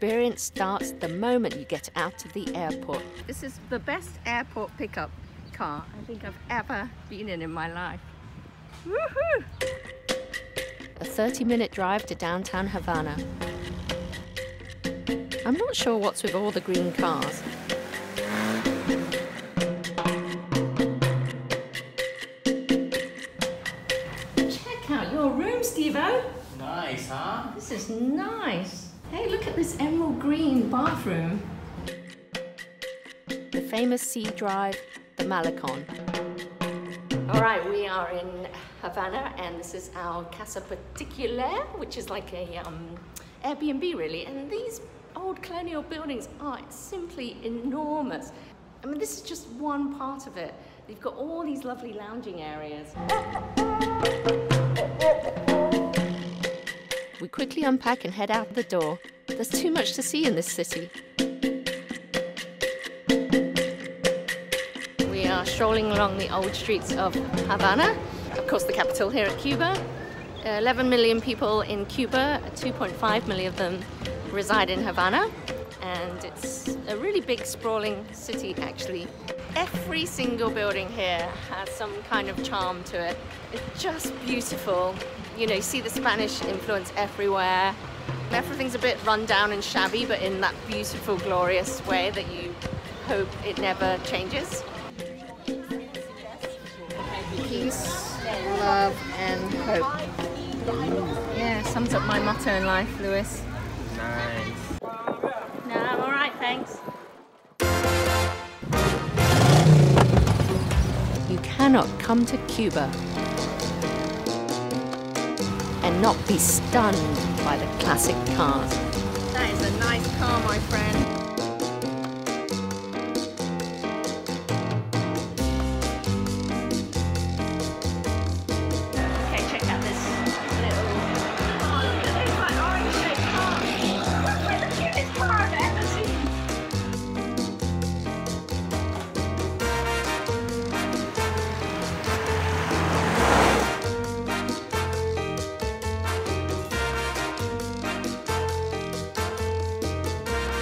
experience starts the moment you get out of the airport. This is the best airport pickup car I think I've ever been in my life. Woohoo! A 30-minute drive to downtown Havana. I'm not sure what's with all the green cars. Check out your room, Steve-o. Nice, huh? This is nice. Hey, look at this emerald green bathroom. The famous sea drive, the Malecon. All right, we are in Havana, and this is our Casa Particular, which is like a Airbnb, really. And these old colonial buildings are simply enormous. I mean, this is just one part of it. They've got all these lovely lounging areas. We quickly unpack and head out the door. There's too much to see in this city. We are strolling along the old streets of Havana, of course the capital here at Cuba. 11 million people in Cuba, 2.5 million of them reside in Havana, and it's a really big sprawling city actually. Every single building here has some kind of charm to it. It's just beautiful. You know, you see the Spanish influence everywhere. Everything's a bit run down and shabby, but in that beautiful, glorious way that you hope it never changes. Peace, love and hope. Yeah, sums up my motto in life, Lewis. Nice. No, I'm all right, thanks. You cannot come to Cuba and not be stunned by the classic cars. That is a nice car, my friend.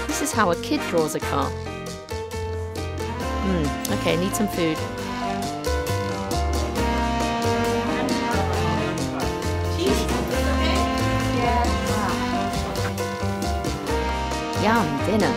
This is how a kid draws a car. Okay, need some food. Cheese? Okay? Yeah. Yum, dinner.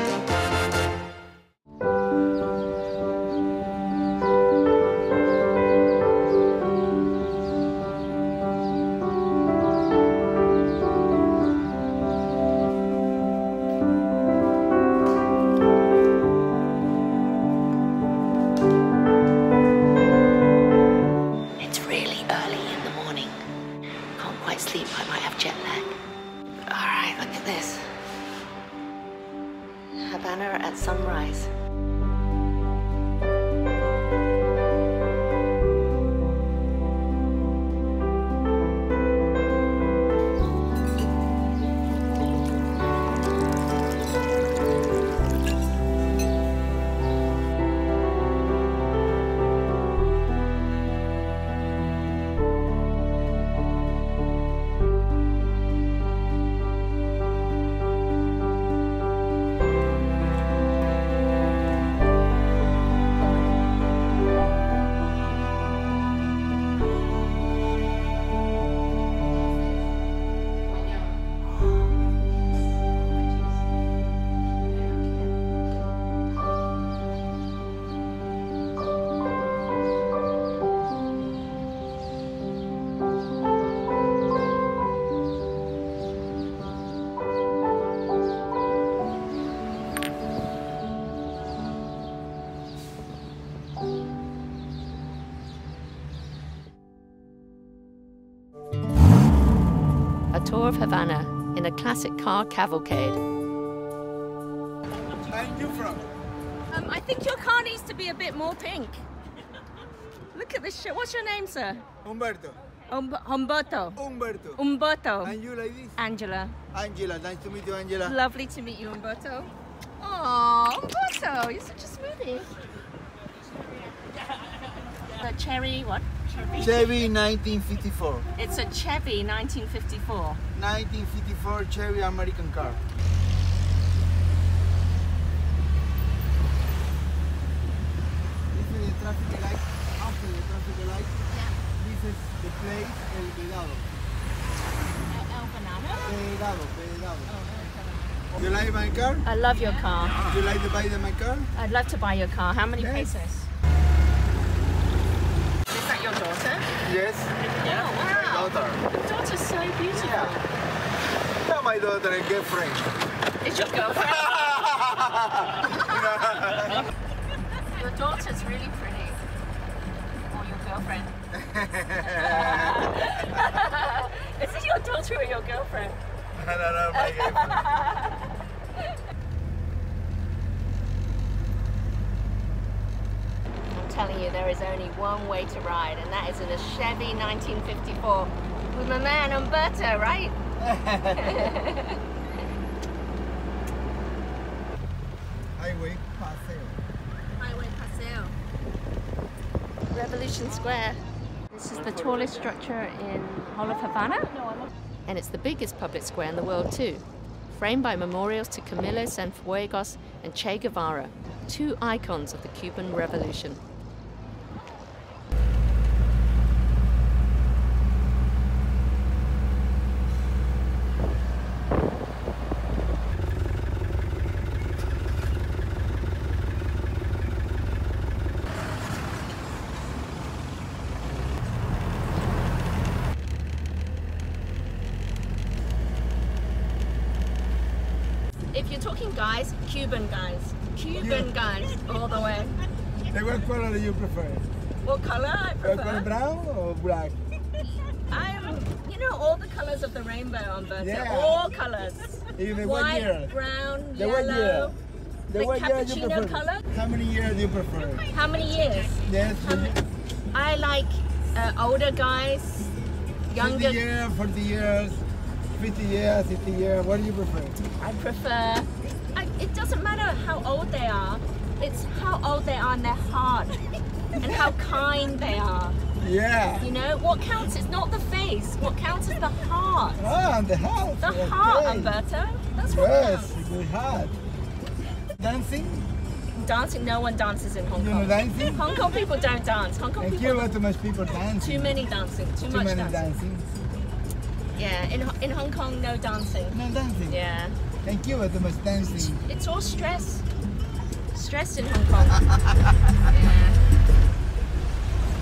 Havana at sunrise. Tour of Havana in a classic car cavalcade. Where are you from? I think your car needs to be a bit more pink. Look at this shit. What's your name, sir? Humberto. Humberto. Humberto. Humberto. And you like this? Angela. Angela. Nice to meet you, Angela. Lovely to meet you, Humberto. Oh, Humberto, you're such a smoothie. The cherry, what? Chevy 1954. It's a Chevy 1954. 1954 Chevy American car. This is the place El Venado. El Venado? Venado, Venado. Oh, no. Do you like my car? I love your car. Yeah. Do you like to buy my car? I'd love to buy your car. How many pesos? Is that your daughter? Yes. Yeah. Oh, wow. My daughter. Your daughter's so beautiful. Yeah. Yeah, my daughter and girlfriend. It's your girlfriend? Your daughter's really pretty. Or your girlfriend. Is it your daughter or your girlfriend? I don't know, my girlfriend. I'm telling you, there is only one way to ride, and that is in a Chevy 1954 with my man Humberto, right? Highway Paseo. Highway Paseo. Revolution Square. This is the tallest structure in whole of Havana, and it's the biggest public square in the world too. Framed by memorials to Camilo Cienfuegos and Che Guevara, two icons of the Cuban Revolution. If you're talking guys, Cuban guys, all the way. Hey, what color do you prefer? What color I prefer? Brown or black? I'm, you know, all the colors of the rainbow, Humberto. Yeah. All colors. White, brown, yellow. The cappuccino color. How many years do you prefer? How many years? Yes. I like older guys, younger. 50 years, 40 years. 50 years, 60 years, what do you prefer? I prefer... it doesn't matter how old they are, it's how old they are in their heart and how kind they are. Yeah. You know, what counts is not the face, what counts is the heart. Ah, the heart. The heart, Humberto. That's what counts. Yes, the heart. Dancing? Dancing, no one dances in Hong Kong. You know dancing? Hong Kong people don't dance. Hong Kong people... Cuba, too much people dancing. Too many dancing, too much dancing. Yeah, in Hong Kong, no dancing. No dancing? Yeah. Thank you, too much dancing. It's all stress. Stress in Hong Kong. Yeah.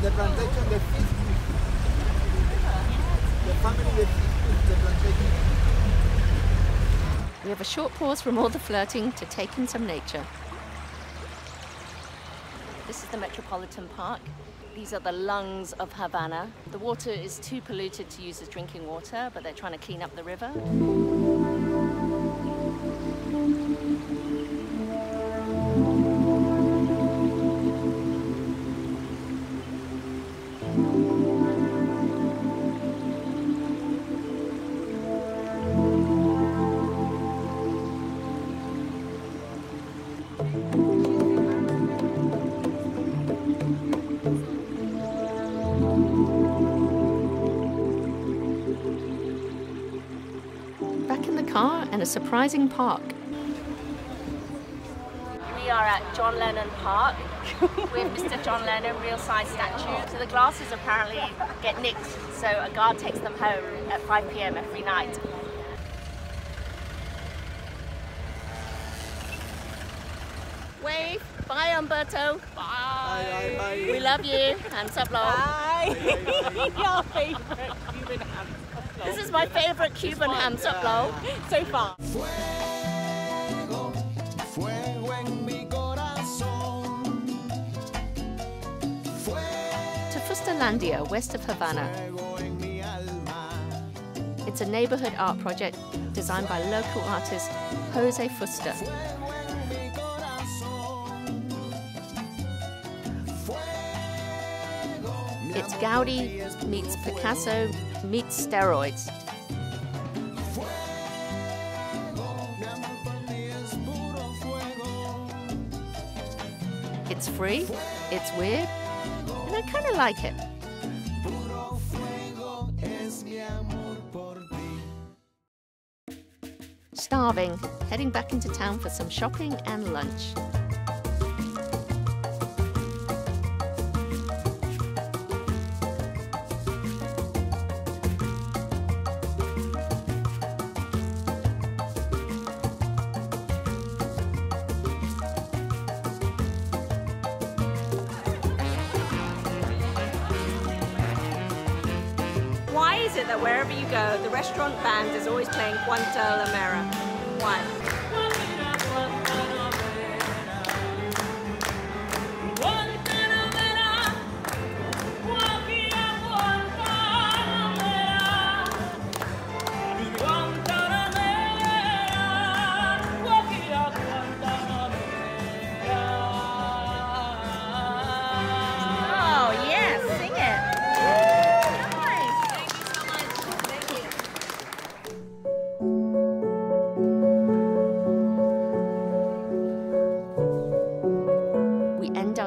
The plantation, the fish. The family, the fish, the plantation. We have a short pause from all the flirting to take in some nature. This is the Metropolitan Park. These are the lungs of Havana. The water is too polluted to use as drinking water, but they're trying to clean up the river. And a surprising park. We are at John Lennon Park with Mr. John Lennon, real size statue. So the glasses apparently get nicked, so a guard takes them home at 5 p.m. every night. Wave, bye Humberto. Bye. Bye, bye, bye. We love you. Hands up, love. Bye. Your favourite human hand. This is my favourite Cuban hands up blow so far. Fuego, fuego en mi corazón. To Fusterlandia, west of Havana. It's a neighbourhood art project designed by local artist Jose Fuster. It's Gaudi meets Picasso meets steroids. It's free, it's weird, and I kind of like it. Starving, heading back into town for some shopping and lunch. it that wherever you go, the restaurant band is always playing Guantanamera. Why?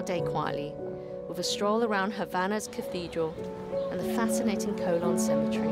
Day quietly, with a stroll around Havana's cathedral and the fascinating Colón Cemetery.